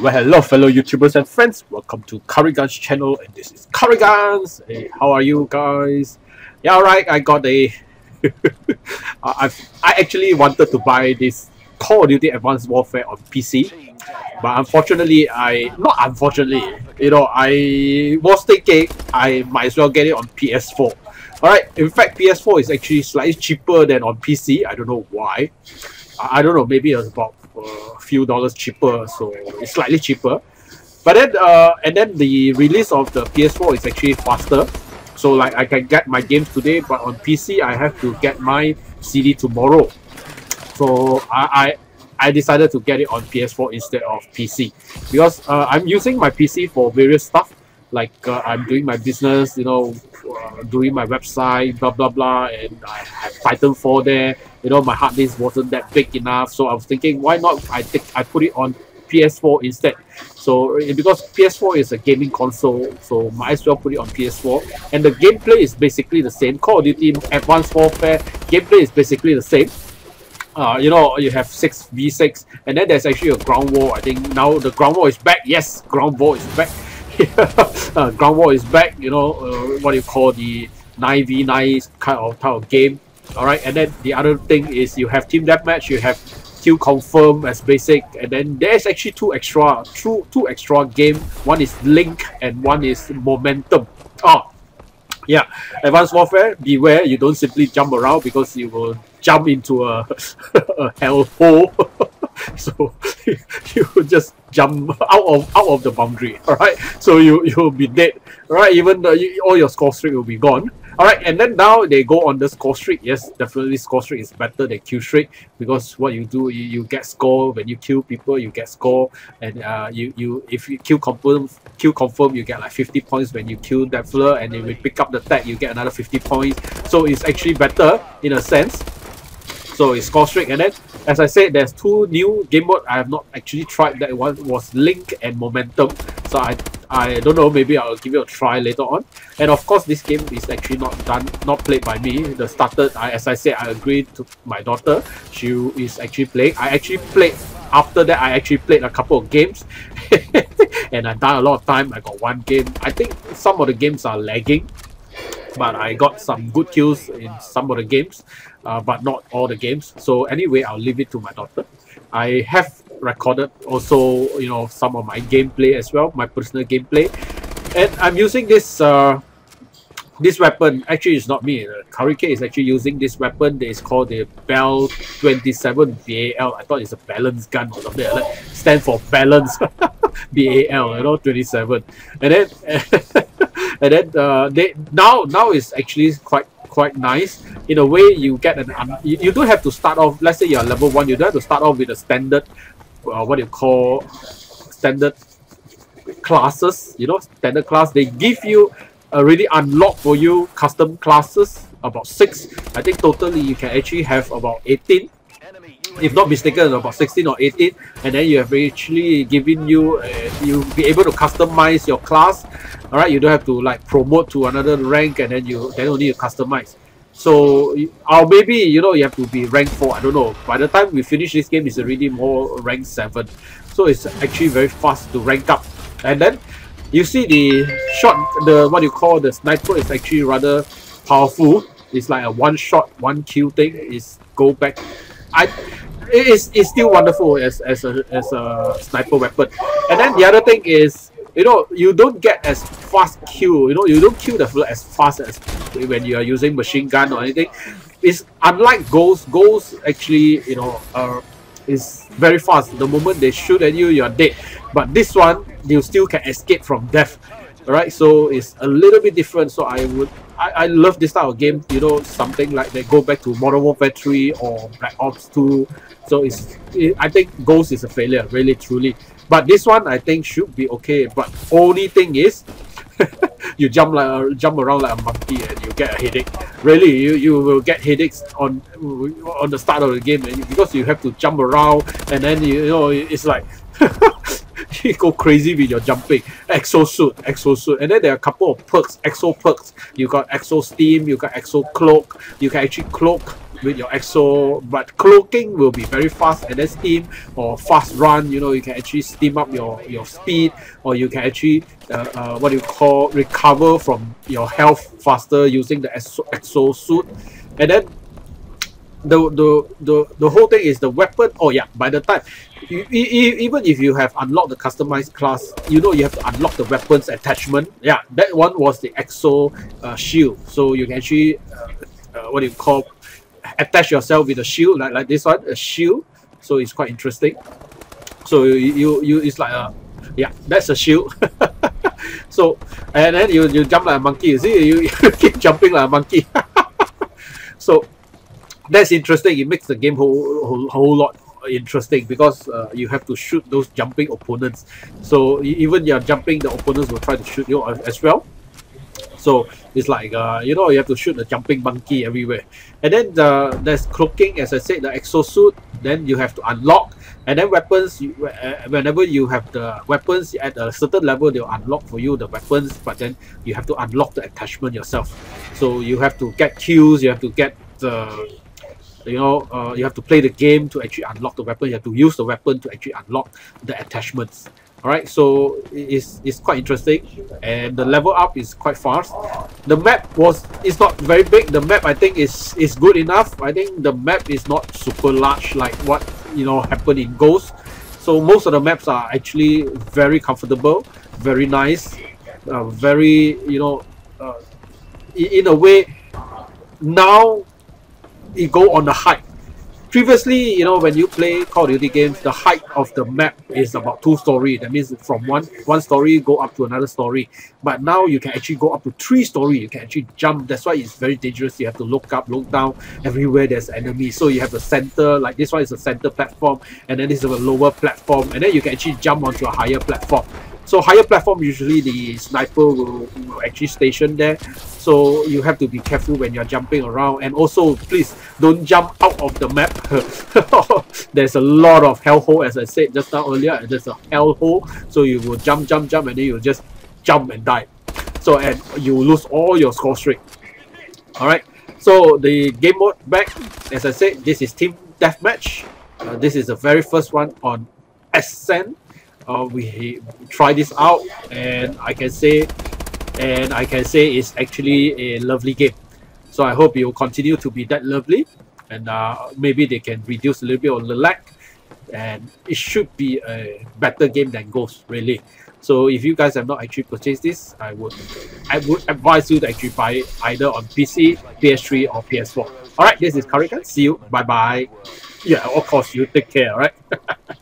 Well, hello fellow YouTubers and friends, welcome to Karigan's channel, and this is Karigan's. Hey, how are you guys? Yeah, alright, I got a... I actually wanted to buy this Call of Duty Advanced Warfare on PC, but unfortunately, I was thinking I might as well get it on PS4. Alright, in fact, PS4 is actually slightly cheaper than on PC, I don't know why. I don't know, maybe it was about a few dollars cheaper, so it's slightly cheaper. But then, and then the release of the PS4 is actually faster. So like I can get my games today, but on PC I have to get my CD tomorrow. So I decided to get it on PS4 instead of PC, because I'm using my PC for various stuff. Like I'm doing my business, you know, doing my website, blah blah blah, and I have Python 4 there. You know, my hard disk wasn't that big enough, so I was thinking, why not? I put it on PS4 instead. So because PS4 is a gaming console, so might as well put it on PS4. And the gameplay is basically the same. Call of Duty Advanced Warfare gameplay is basically the same. You know, you have 6v6, and then there's actually a ground war. I think now the ground war is back. Yes, ground war is back. Ground war is back, you know, what you call the 9v9 type of game. Alright, and then the other thing is you have team deathmatch, you have kill confirm as basic, and then there's actually two extra game. One is Link and one is Momentum. Oh yeah, Advanced Warfare, beware, you don't simply jump around because you will jump into a, a hellhole. So you just jump out of the boundary, all right? So you'll be dead, all right? Even all your score streak will be gone, all right? And then now they go on the score streak. Yes, definitely score streak is better than kill streak, because what you do, you get score when you kill people. You get score, and if you kill confirm, you get like 50 points when you kill that fella, and if you pick up the tag, you get another 50 points. So it's actually better in a sense. So it's score streak, and then, as I said, there's two new game mode I have not actually tried. That one was Link and Momentum. So I don't know, maybe I'll give it a try later on. And of course, this game is actually not played by me. The started, as I said, I agreed to my daughter. She is actually playing. I actually played, after that, I actually played a couple of games. And I done a lot of time. I got one game. I think some of the games are lagging, but I got some good kills in some of the games, but not all the games. So anyway, I'll leave it to my daughter. I have recorded also, you know, some of my gameplay as well, my personal gameplay. And I'm using this this weapon. Actually, it's not me. Karike is actually using this weapon that is called the BAL 27 BAL. I thought it's a balance gun or something like that. Stand for balance. BAL, you know, 27. And then now it's actually quite nice in a way. You get you don't have to start off. Let's say you're level 1, you don't have to start off with a standard what you call standard classes, you know, standard class. They give you really unlock for you custom classes, about 6. I think totally you can actually have about 18, if not mistaken, about 16 or 18, and then you have actually given you, you'll be able to customize your class. All right, you don't have to like promote to another rank, and then you only you customize. So, or maybe, you know, you have to be rank 4, I don't know. By the time we finish this game, it's already more rank 7. So it's actually very fast to rank up. And then you see the shot, the what you call the sniper is actually rather powerful. It's like a one shot, one kill thing. It's go back. It's still wonderful as a sniper weapon. And then the other thing is, you know, you don't get as fast kill. You know, you don't kill the fella as fast as when you are using machine gun or anything. It's unlike Ghost. Ghost actually, you know, is very fast. The moment they shoot at you, you are dead. But this one, you still can escape from death. Alright, so it's a little bit different. So I love this type of game, you know, something like they go back to Modern Warfare 3 or Black Ops 2. So I think Ghost is a failure, really, truly. But this one I think should be okay. But only thing is, you jump around like a monkey and you get a headache. Really, you will get headaches on the start of the game, and because you have to jump around, and then you know it's like. You go crazy with your jumping. Exosuit, and then there are a couple of perks, exo perks. You got exo steam, you got exo cloak. You can actually cloak with your exo, but cloaking will be very fast at that steam or fast run. You know, you can actually steam up your speed, or you can actually what you call recover from your health faster using the exo suit. And then the whole thing is the weapon. Oh yeah, by the time even if you have unlocked the customized class, you know you have to unlock the weapons attachment. Yeah, that one was the exo shield, so you can actually what do you call, attach yourself with a shield like this one, a shield. So it's quite interesting. So you it's like a, yeah, that's a shield. So and then you jump like a monkey. You see, you keep jumping like a monkey. So that's interesting. It makes the game whole lot interesting, because you have to shoot those jumping opponents. So even you're jumping, the opponents will try to shoot you as well. So it's like, you know, you have to shoot the jumping monkey everywhere. And then there's cloaking, as I said, the exosuit. Then you have to unlock. And then weapons, whenever you have the weapons at a certain level, they'll unlock for you the weapons. But then you have to unlock the attachment yourself. So you have to get kills, you have to get the... you know, you have to play the game to actually unlock the weapon. You have to use the weapon to actually unlock the attachments. All right, so it's quite interesting, and the level up is quite fast. The map is not very big. The map, I think, is good enough. I think the map is not super large like what, you know, happened in Ghost. So most of the maps are actually very comfortable, very nice, very, you know, in a way now. It go on the height. Previously, you know, when you play Call of Duty games, the height of the map is about 2 story. That means from one story go up to another story. But now you can actually go up to 3 story. You can actually jump. That's why it's very dangerous. You have to look up, look down. Everywhere there's enemy. So you have the center, like this one is a center platform, and then this is a lower platform, and then you can actually jump onto a higher platform. So higher platform, usually the sniper will actually station there. So you have to be careful when you're jumping around. And also, please don't jump out of the map. There's a lot of hellhole, as I said just now earlier. There's a hellhole. So you will jump, and then you'll just jump and die. So and you lose all your score streak. Alright, so the game mode back, as I said, this is Team Deathmatch. This is the very first one on Ascend. We try this out, and I can say it's actually a lovely game. So I hope it will continue to be that lovely, and maybe they can reduce a little bit of the lag, and it should be a better game than Ghost, really. So if you guys have not actually purchased this, I would advise you to actually buy it either on PC, PS3 or PS4. All right, this is Karikan. See you. Bye bye. Yeah, of course, you take care. All right.